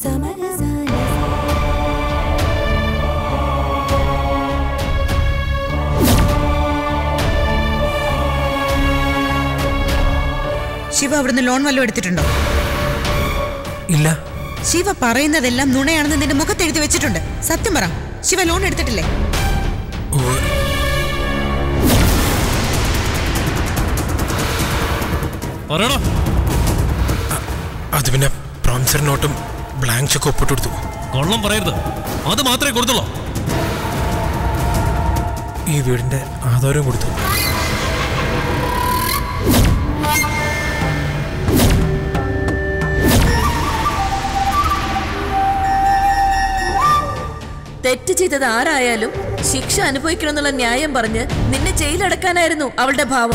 शिव अवड़े लोण वलो शिव पर नुणयाणु मुखते सत्यम पर शिव लोण आधार तेज आरायाल शिक्ष अनुभव न्यायम पर निल भाव।